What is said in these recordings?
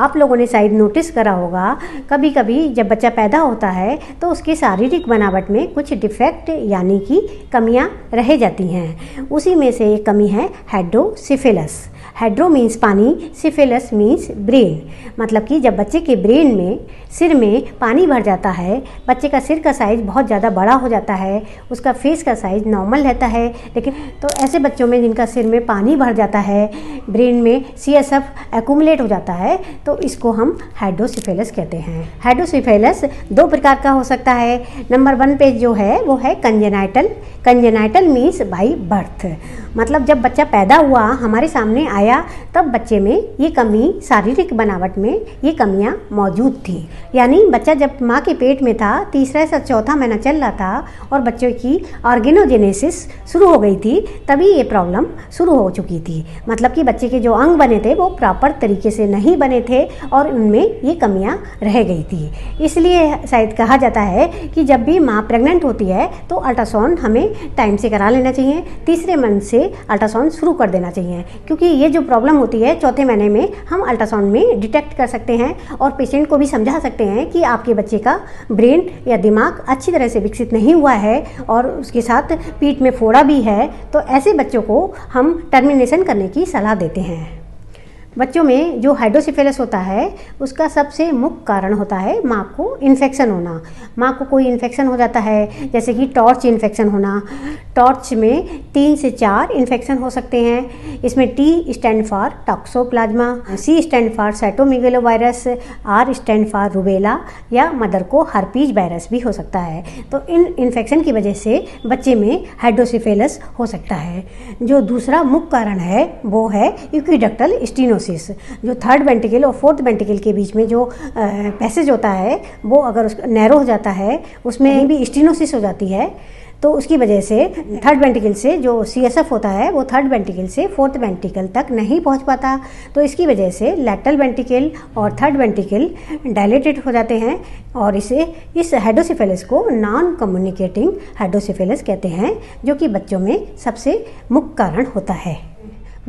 आप लोगों ने शायद नोटिस करा होगा, कभी कभी जब बच्चा पैदा होता है तो उसकी शारीरिक बनावट में कुछ डिफेक्ट यानी कि कमियां रह जाती हैं। उसी में से एक कमी है हाइड्रोसिफेलस। हाइड्रो मीन्स पानी, सिफेलस मीन्स ब्रेन, मतलब कि जब बच्चे के ब्रेन में, सिर में पानी भर जाता है, बच्चे का सिर का साइज़ बहुत ज़्यादा बड़ा हो जाता है, उसका फेस का साइज़ नॉर्मल रहता है, लेकिन तो ऐसे बच्चों में जिनका सिर में पानी भर जाता है, ब्रेन में CSF एक्यूमुलेट हो जाता है, तो इसको हम हाइड्रोसिफेलस कहते हैं। हाइड्रोसिफेलस दो प्रकार का हो सकता है। नंबर 1 पे जो है वो है congenital. Congenital means by birth, मतलब जब बच्चा पैदा हुआ, हमारे सामने आया, तब बच्चे में ये कमी, शारीरिक बनावट में ये कमियां मौजूद थी। यानी बच्चा जब माँ के पेट में था, तीसरा से चौथा महीना चल रहा था और बच्चों की ऑर्गेनोजेनेसिस शुरू हो गई थी, तभी ये प्रॉब्लम शुरू हो चुकी थी। मतलब कि बच्चे के जो अंग बने थे वो प्रॉपर तरीके से नहीं बने थे और उनमें ये कमियाँ रह गई थी। इसलिए शायद कहा जाता है कि जब भी माँ प्रेग्नेंट होती है तो अल्ट्रासाउंड हमें टाइम से करा लेना चाहिए, तीसरे मंथ से अल्ट्रासाउंड शुरू कर देना चाहिए, क्योंकि ये जो प्रॉब्लम होती है चौथे महीने में हम अल्ट्रासाउंड में डिटेक्ट कर सकते हैं और पेशेंट को भी समझा सकते हैं कि आपके बच्चे का ब्रेन या दिमाग अच्छी तरह से विकसित नहीं हुआ है और उसके साथ पीठ में फोड़ा भी है, तो ऐसे बच्चों को हम टर्मिनेशन करने की सलाह देते हैं। बच्चों में जो हाइड्रोसिफेलस होता है उसका सबसे मुख्य कारण होता है माँ को इन्फेक्शन होना। माँ को कोई इन्फेक्शन हो जाता है, जैसे कि टॉर्च इन्फेक्शन होना। टॉर्च में 3 से 4 इन्फेक्शन हो सकते हैं। इसमें T stand for toxoplasma, C stand for cytomegalovirus, R stand for rubella या मदर को हर्पीज वायरस भी हो सकता है। तो इन इन्फेक्शन की वजह से बच्चे में हाइड्रोसिफेलस हो सकता है। जो दूसरा मुख्य कारण है वो है एक्विडक्टल स्टेनोसिस, जो 3rd वेंटिकल और 4th वेंटिकल के बीच में जो पैसेज होता है वो अगर उसका नैरो हो जाता है, उसमें भी स्टेनोसिस हो जाती है, तो उसकी वजह से 3rd वेंटिकल से जो CSF होता है वो 3rd वेंटिकल से 4th वेंटिकल तक नहीं पहुंच पाता, तो इसकी वजह से लैटरल वेंटिकल और 3rd वेंटिकल डायलेटेड हो जाते हैं और इस हाइड्रोसिफेलस को नॉन कम्युनिकेटिंग हाइड्रोसिफेलस कहते हैं, जो कि बच्चों में सबसे मुख्य कारण होता है।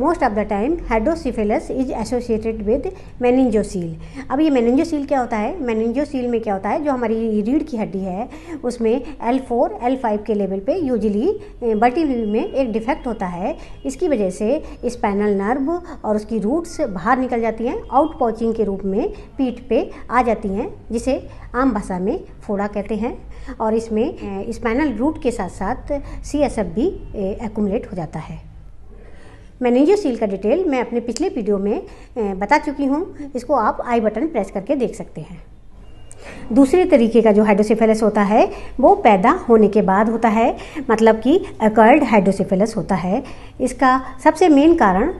Most of the time hydrocephalus is associated with meningocele. अब ये मेनिंजोसील क्या होता है? मेनिंजोसील में क्या होता है, जो हमारी रीढ़ की हड्डी है उसमें L4-L5 के लेवल पे यूजुअली वर्टिब्रल में एक डिफेक्ट होता है। इसकी वजह से स्पाइनल नर्व और उसकी रूट्स बाहर निकल जाती हैं, आउट पॉचिंग के रूप में पीठ पे आ जाती हैं, जिसे आम भाषा में फोड़ा कहते हैं, और इसमें स्पाइनल रूट के साथ साथ CSF भी एक्यूमुलेट हो जाता है। मेनिंजोसील का डिटेल मैं अपने पिछले वीडियो में बता चुकी हूँ, इसको आप आई बटन प्रेस करके देख सकते हैं। दूसरे तरीके का जो हाइड्रोसिफेलस होता है वो पैदा होने के बाद होता है, मतलब कि अकर्ड हाइड्रोसिफेलस होता है। इसका सबसे मेन कारण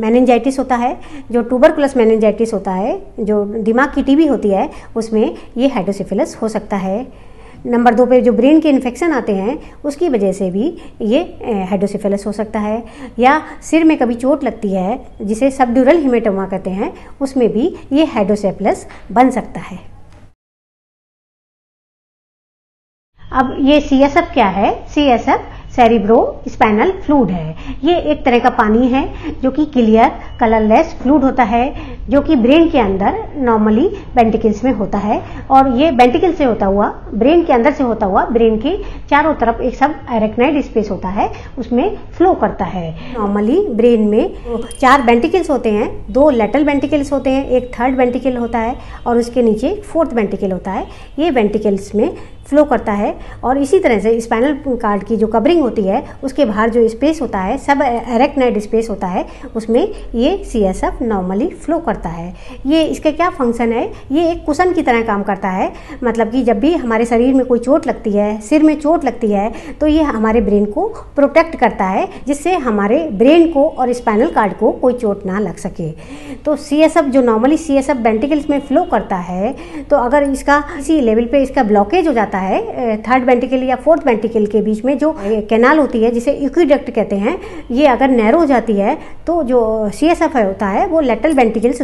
मेनिंजाइटिस होता है। जो ट्यूबरकुलोस मेनिंजाइटिस होता है, जो दिमाग की TB होती है, उसमें ये हाइड्रोसिफेलस हो सकता है। नंबर 2 पे जो ब्रेन के इन्फेक्शन आते हैं उसकी वजह से भी ये हाइड्रोसिफेलस हो सकता है, या सिर में कभी चोट लगती है जिसे सबड्यूरल हेमेटोमा कहते हैं, उसमें भी ये हाइड्रोसेफेलस बन सकता है। अब ये CSF क्या है? CSF सेरेब्रोस्पाइनल फ्लूइड है। ये एक तरह का पानी है जो कि क्लियर कलरलेस फ्लूइड होता है, जो कि ब्रेन के अंदर नॉर्मली वेंटिकल्स में होता है, और ये वेंटिकल से होता हुआ ब्रेन के अंदर से होता हुआ ब्रेन के चारों तरफ एक सब आरक्नाइड स्पेस होता है, उसमें फ्लो करता है। नॉर्मली ब्रेन में 4 वेंटिकल्स होते हैं, 2 लेटरल वेंटिकल्स होते हैं, एक 3rd वेंटिकल होता है और उसके नीचे 4th वेंटिकल होता है। ये वेंटिकल्स में फ्लो करता है और इसी तरह से स्पाइनल कार्ड की जो कवरिंग होती है उसके बाहर जो स्पेस होता है, सब एरेक्नाइड स्पेस होता है, उसमें ये CSF नॉर्मली फ्लो करता है। ये इसका क्या फंक्शन है? ये एक कुशन की तरह काम करता है, मतलब कि जब भी हमारे शरीर में कोई चोट लगती है, सिर में चोट लगती है, तो ये हमारे ब्रेन को प्रोटेक्ट करता है, जिससे हमारे ब्रेन को और स्पाइनल कार्ड को कोई चोट ना लग सके। तो CSF जो नॉर्मली CSF वेंटिकल्स में फ्लो करता है, तो अगर इसका किसी लेवल पर इसका ब्लॉकेज हो जाता है, 3rd वेंटिकल या 4th वेंटिकल के बीच में जो कैनाल होती है जिसे एक्विडक्ट कहते हैं, ये अगर नैरो हो जाती है, तो जो CSF होता है वो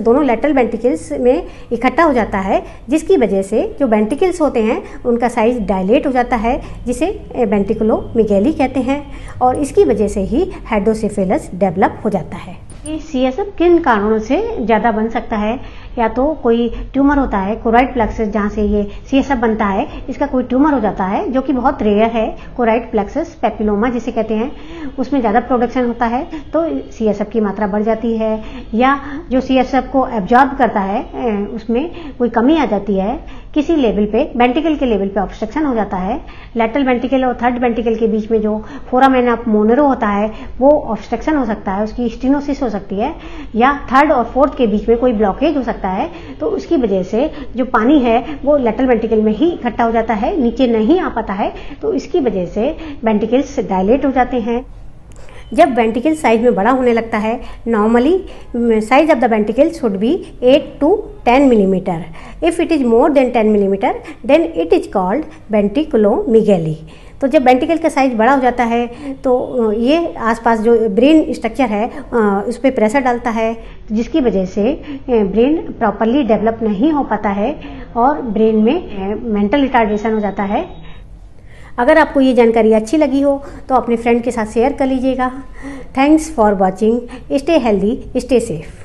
दोनों लेटरल वेंटिकल्स में इकट्ठा हो जाता है, जिसकी वजह से जो वेंटिकल्स होते हैं उनका साइज डायलेट हो जाता है, जिसे वेंट्रिकुलोमेगैली कहते हैं, और इसकी वजह से ही हाइड्रोसेफेलस डेवलप हो जाता है। ये CSF किन कारणों से ज़्यादा बन सकता है? या तो कोई ट्यूमर होता है, कोराइड प्लेक्सस जहाँ से ये सब बनता है, इसका कोई ट्यूमर हो जाता है जो कि बहुत रेयर है, कोराइड प्लेक्सस पेपिलोमा जिसे कहते हैं, उसमें ज़्यादा प्रोडक्शन होता है तो CSF की मात्रा बढ़ जाती है, या जो CSF को एब्जॉर्ब करता है उसमें कोई कमी आ जाती है, किसी लेवल पे वेंट्रिकल के लेवल पे ऑब्स्ट्रक्शन हो जाता है, लैटरल वेंट्रिकल और थर्ड वेंट्रिकल के बीच में जो फोरामेन ऑफ मोनरो होता है वो ऑब्स्ट्रक्शन हो सकता है, उसकी स्टेनोसिस हो सकती है, या थर्ड और फोर्थ के बीच में कोई ब्लॉकेज हो सकता है तो उसकी वजह से जो पानी है वो लैटरल वेंट्रिकल में ही इकट्ठा हो जाता है, नीचे नहीं आ पाता है तो इसकी वजह से वेंट्रिकल्स डायलेट हो जाते हैं। जब वेंट्रिकल साइज में बड़ा होने लगता है, normally size of the ventricle should be 8 to 10 millimeter. If it is more than 10 millimeter, then it is called ventriculomegaly. तो जब वेंट्रिकल का साइज बड़ा हो जाता है तो ये आसपास जो ब्रेन स्ट्रक्चर है उस पर प्रेशर डालता है, जिसकी वजह से ब्रेन प्रॉपरली डेवलप नहीं हो पाता है और ब्रेन में मेंटल रिटार्डेशन हो जाता है। अगर आपको ये जानकारी अच्छी लगी हो तो अपने फ्रेंड के साथ शेयर कर लीजिएगा। Thanks for watching. Stay healthy, stay safe.